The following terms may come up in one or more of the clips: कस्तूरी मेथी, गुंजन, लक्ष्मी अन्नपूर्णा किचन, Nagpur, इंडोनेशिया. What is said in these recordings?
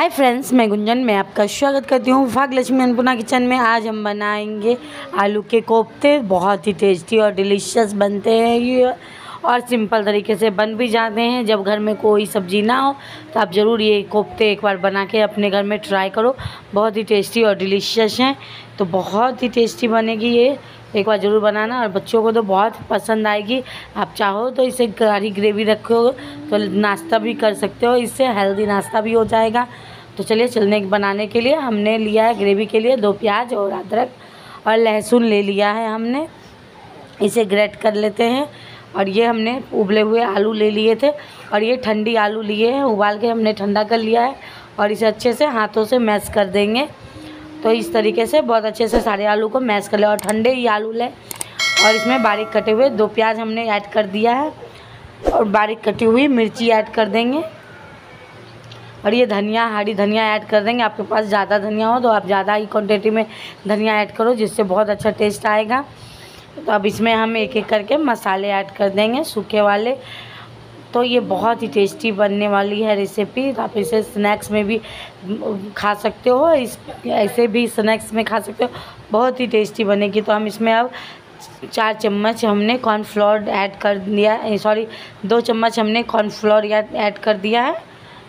Hi friends, मैं गुंजन में आपका स्वागत करती हूँ लक्ष्मी अन्नपूर्णा किचन में। आज हम बनाएंगे आलू के कोफ्ते। बहुत ही टेस्टी और डिलीशियस बनते हैं ये, और सिंपल तरीके से बन भी जाते हैं। जब घर में कोई सब्जी ना हो तो आप ज़रूर ये कोफ्ते एक बार बना के अपने घर में ट्राई करो। बहुत ही टेस्टी और डिलीशियस हैं, तो बहुत ही टेस्टी बनेगी ये, एक बार ज़रूर बनाना। और बच्चों को तो बहुत पसंद आएगी। आप चाहो तो इसे गाढ़ी ग्रेवी रखो तो नाश्ता भी कर सकते हो, इससे हेल्दी नाश्ता भी हो जाएगा। तो चलिए बनाने के लिए हमने लिया है ग्रेवी के लिए 2 प्याज और अदरक और लहसुन ले लिया है हमने, इसे ग्रेट कर लेते हैं। और ये हमने उबले हुए आलू ले लिए थे, और ये ठंडी आलू लिए हैं, उबाल के हमने ठंडा कर लिया है। और इसे अच्छे से हाथों से मैश कर देंगे। तो इस तरीके से बहुत अच्छे से सारे आलू को मैश कर लें और ठंडे ही आलू लें। और इसमें बारीक कटे हुए 2 प्याज हमने ऐड कर दिया है, और बारीक कटी हुई मिर्ची ऐड कर देंगे। और ये धनिया, हरी धनिया ऐड कर देंगे। आपके पास ज़्यादा धनिया हो तो आप ज़्यादा ही क्वांटिटी में धनिया ऐड करो, जिससे बहुत अच्छा टेस्ट आएगा। तो अब इसमें हम एक एक करके मसाले ऐड कर देंगे, सूखे वाले। तो ये बहुत ही टेस्टी बनने वाली है रेसिपी। आप इसे स्नैक्स में भी खा सकते हो, इस ऐसे भी स्नैक्स में खा सकते हो, बहुत ही टेस्टी बनेगी। तो हम इसमें अब 4 चम्मच हमने कॉर्नफ्लोर ऐड कर दिया है, सॉरी 2 चम्मच हमने कॉर्नफ्लोर ऐड कर दिया है।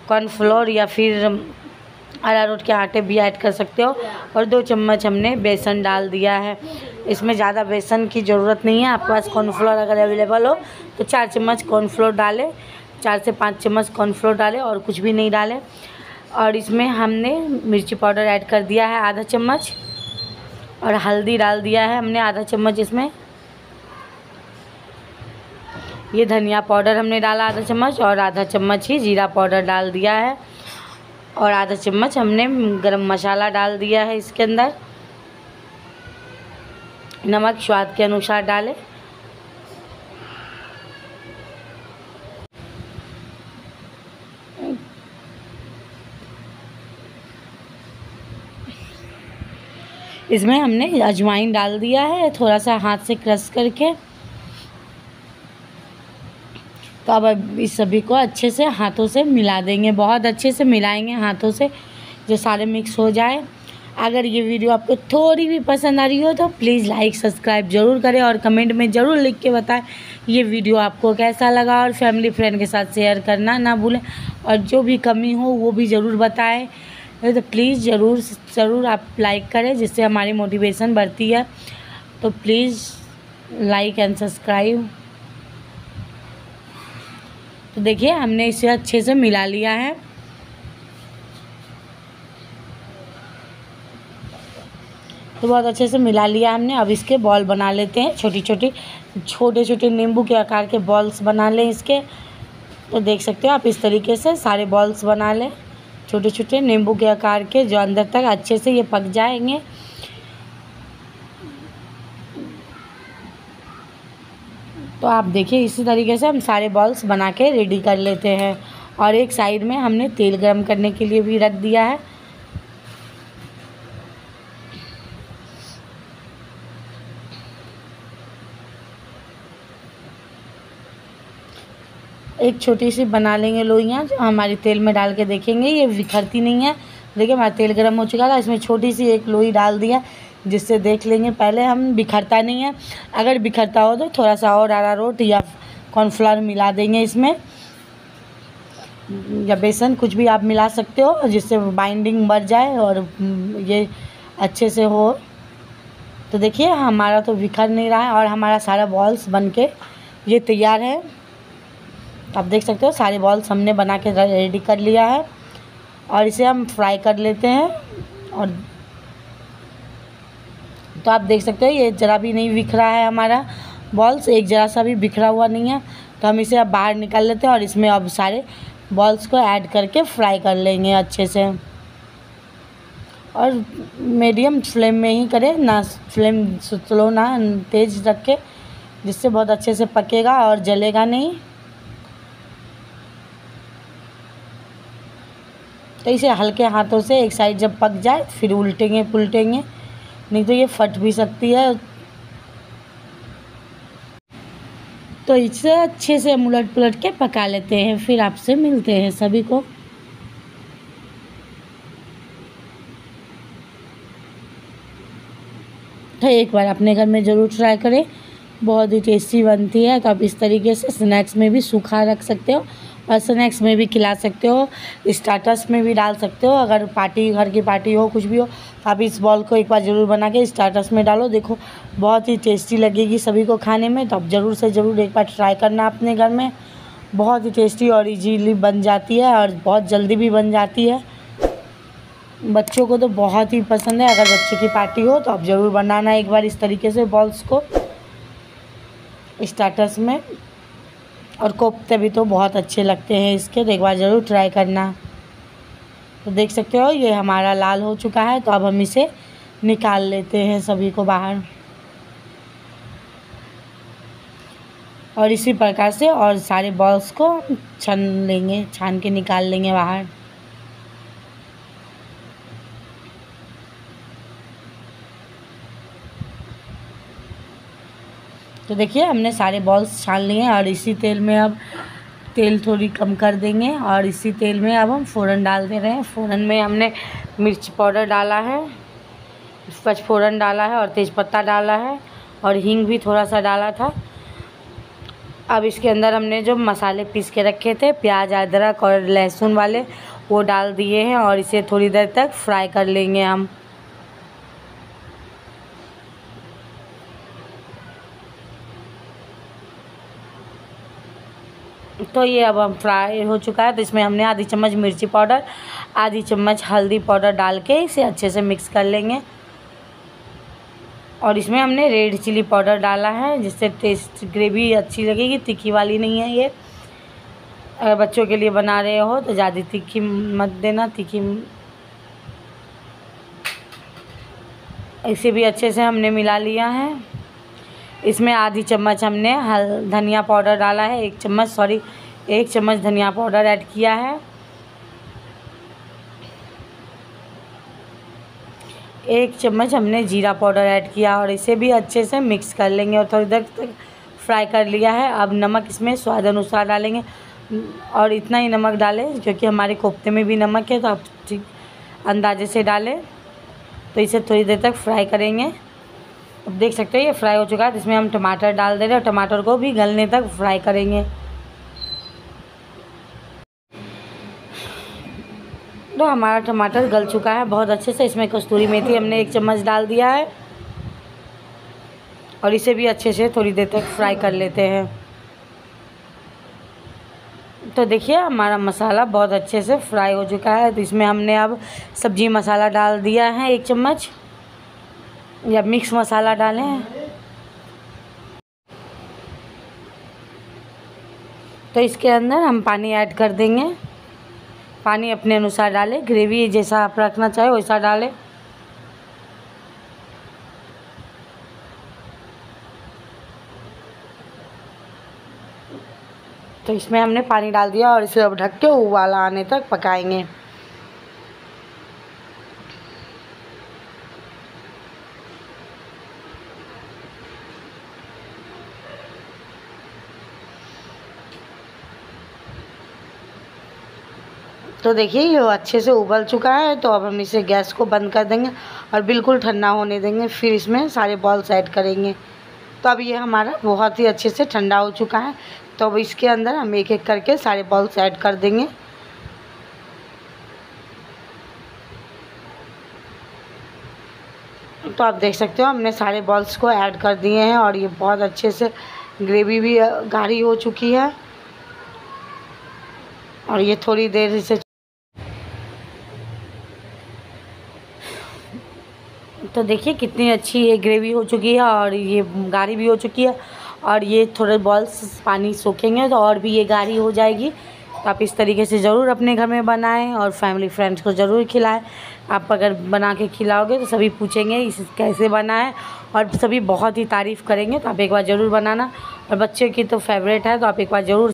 कॉर्नफ्लोर या फिर अरारोट के आटे भी ऐड कर सकते हो। और 2 चम्मच हमने बेसन डाल दिया है, इसमें ज़्यादा बेसन की ज़रूरत नहीं है। आपके पास कॉर्नफ्लोर अगर अवेलेबल हो तो 4 चम्मच कॉर्नफ्लोर डालें, 4 से 5 चम्मच कॉर्नफ्लोर डालें और कुछ भी नहीं डालें। और इसमें हमने मिर्ची पाउडर ऐड कर दिया है आधा चम्मच, और हल्दी डाल दिया है हमने आधा चम्मच इसमें। ये धनिया पाउडर हमने डाला आधा चम्मच, और आधा चम्मच ही जीरा पाउडर डाल दिया है, और आधा चम्मच हमने गरम मसाला डाल दिया है इसके अंदर। नमक स्वाद के अनुसार डालें। इसमें हमने अजवाइन डाल दिया है, थोड़ा सा हाथ से क्रश करके। तो अब इस सभी को अच्छे से हाथों से मिला देंगे, बहुत अच्छे से मिलाएंगे हाथों से, जो सारे मिक्स हो जाए। अगर ये वीडियो आपको थोड़ी भी पसंद आ रही हो तो प्लीज़ लाइक सब्सक्राइब ज़रूर करें, और कमेंट में ज़रूर लिख के बताएं ये वीडियो आपको कैसा लगा। और फैमिली फ्रेंड के साथ शेयर करना ना भूलें, और जो भी कमी हो वो भी ज़रूर बताएं। तो प्लीज़ ज़रूर आप लाइक करें, जिससे हमारी मोटिवेशन बढ़ती है। तो प्लीज़ लाइक एंड सब्सक्राइब। तो देखिए हमने इसे अच्छे से मिला लिया है। तो बहुत अच्छे से मिला लिया हमने। अब इसके बॉल बना लेते हैं, छोटे छोटे नींबू के आकार के बॉल्स बना लें इसके। तो देख सकते हो आप, इस तरीके से सारे बॉल्स बना लें छोटे छोटे नींबू के आकार के, जो अंदर तक अच्छे से ये पक जाएंगे। तो आप देखिए इसी तरीके से हम सारे बॉल्स बना के रेडी कर लेते हैं। और एक साइड में हमने तेल गर्म करने के लिए भी रख दिया है। एक छोटी सी बना लेंगे लोइयाँ, हमारे तेल में डाल के देखेंगे ये बिखरती नहीं है। देखिए हमारा तेल गर्म हो चुका था, इसमें छोटी सी एक लोई डाल दिया, जिससे देख लेंगे पहले हम बिखरता नहीं है। अगर बिखरता हो तो थोड़ा सा और अरारोट या कॉर्नफ्लोर मिला देंगे इसमें, या बेसन, कुछ भी आप मिला सकते हो, जिससे बाइंडिंग बढ़ जाए और ये अच्छे से हो। तो देखिए हमारा तो बिखर नहीं रहा है, और हमारा सारा बॉल्स बन के ये तैयार है। आप देख सकते हो सारे बॉल्स हमने बना के रेडी कर लिया है। और इसे हम फ्राई कर लेते हैं। और तो आप देख सकते हो ये ज़रा भी नहीं बिखरा है हमारा बॉल्स, एक ज़रा सा भी बिखरा हुआ नहीं है। तो हम इसे अब बाहर निकाल लेते हैं, और इसमें अब सारे बॉल्स को ऐड करके फ्राई कर लेंगे अच्छे से। और मीडियम फ्लेम में ही करें, ना फ्लेम स्लो ना तेज़ रखें, जिससे बहुत अच्छे से पकेगा और जलेगा नहीं। तो इसे हल्के हाथों से एक साइड जब पक जाए फिर उल्टेंगे पुलटेंगे, नहीं तो ये फट भी सकती है। तो इसे अच्छे से उलट पुलट के पका लेते हैं, फिर आपसे मिलते हैं सभी को। है, एक बार अपने घर में ज़रूर ट्राई करें, बहुत ही टेस्टी बनती है। तो आप इस तरीके से स्नैक्स में भी सूखा रख सकते हो और स्नैक्स में भी खिला सकते हो, स्टार्टर्स में भी डाल सकते हो। अगर पार्टी, घर की पार्टी हो, कुछ भी हो, तो आप इस बॉल को एक बार ज़रूर बना के स्टार्टर्स में डालो, देखो बहुत ही टेस्टी लगेगी सभी को खाने में। तो आप ज़रूर से ज़रूर एक बार ट्राई करना अपने घर में, बहुत ही टेस्टी और इजीली बन जाती है और बहुत जल्दी भी बन जाती है, बच्चों को तो बहुत ही पसंद है। अगर बच्चे की पार्टी हो तो आप ज़रूर बनाना एक बार इस तरीके से बॉल्स को स्टार्टर्स में, और कोफ्ते भी तो बहुत अच्छे लगते हैं इसके, तो एक बार ज़रूर ट्राई करना। तो देख सकते हो ये हमारा लाल हो चुका है, तो अब हम इसे निकाल लेते हैं सभी को बाहर। और इसी प्रकार से और सारे बॉल्स को छान लेंगे, छान के निकाल लेंगे बाहर। तो देखिए हमने सारे बॉल्स छान लिए हैं और इसी तेल में, अब तेल थोड़ी कम कर देंगे, और इसी तेल में अब हम फ़ोरन डाल दे रहे हैं। फ़ोरन में हमने मिर्च पाउडर डाला है, पचफोरन डाला है और तेज़पत्ता डाला है और हींग भी थोड़ा सा डाला था। अब इसके अंदर हमने जो मसाले पीस के रखे थे, प्याज, अदरक और लहसुन वाले, वो डाल दिए हैं और इसे थोड़ी देर तक फ्राई कर लेंगे हम। तो ये अब हम फ्राई हो चुका है, तो इसमें हमने आधी चम्मच मिर्ची पाउडर, आधी चम्मच हल्दी पाउडर डाल के इसे अच्छे से मिक्स कर लेंगे। और इसमें हमने रेड चिली पाउडर डाला है, जिससे टेस्ट, ग्रेवी अच्छी लगेगी, तीखी वाली नहीं है ये। अगर बच्चों के लिए बना रहे हो तो ज़्यादा तीखी मत देना, तीखी। इसे भी अच्छे से हमने मिला लिया है। इसमें आधी चम्मच हमने धनिया पाउडर डाला है, एक चम्मच धनिया पाउडर ऐड किया है, एक चम्मच हमने जीरा पाउडर ऐड किया और इसे भी अच्छे से मिक्स कर लेंगे और थोड़ी देर तक फ्राई कर लिया है। अब नमक इसमें स्वाद अनुसार डालेंगे और इतना ही नमक डालें, क्योंकि हमारे कोफ्ते में भी नमक है, तो आप ठीक अंदाजे से डालें। तो इसे थोड़ी देर तक फ्राई करेंगे। अब देख सकते हो ये फ्राई हो चुका है, तो इसमें हम टमाटर डाल दे रहे हैं और टमाटर को भी गलने तक फ्राई करेंगे। तो हमारा टमाटर गल चुका है बहुत अच्छे से। इसमें कस्तूरी मेथी हमने 1 चम्मच डाल दिया है और इसे भी अच्छे से थोड़ी देर तक फ्राई कर लेते हैं। तो देखिए हमारा मसाला बहुत अच्छे से फ्राई हो चुका है, तो इसमें हमने अब सब्जी मसाला डाल दिया है 1 चम्मच, या मिक्स मसाला डालें। तो इसके अंदर हम पानी ऐड कर देंगे, पानी अपने अनुसार डालें, ग्रेवी जैसा आप रखना चाहे वैसा डालें। तो इसमें हमने पानी डाल दिया और इसे अब ढक के उबाल आने तक पकाएंगे। तो देखिए ये अच्छे से उबल चुका है, तो अब हम इसे गैस को बंद कर देंगे और बिल्कुल ठंडा होने देंगे, फिर इसमें सारे बॉल्स ऐड करेंगे। तो अब ये हमारा बहुत ही अच्छे से ठंडा हो चुका है, तो अब इसके अंदर हम एक एक करके सारे बॉल्स ऐड कर देंगे। तो आप देख सकते हो हमने सारे बॉल्स को ऐड कर दिए हैं और ये बहुत अच्छे से ग्रेवी भी गाढ़ी हो चुकी है और ये थोड़ी देर इसे। तो देखिए कितनी अच्छी ये ग्रेवी हो चुकी है और ये गाढ़ी भी हो चुकी है, और ये थोड़े बॉल्स पानी सोखेंगे तो और भी ये गाढ़ी हो जाएगी। तो आप इस तरीके से ज़रूर अपने घर में बनाएं और फैमिली फ्रेंड्स को ज़रूर खिलाएं। आप अगर बना के खिलाओगे तो सभी पूछेंगे इसे कैसे बना है और सभी बहुत ही तारीफ़ करेंगे। तो आप एक बार ज़रूर बनाना, और बच्चे की तो फेवरेट है, तो आप एक बार ज़रूर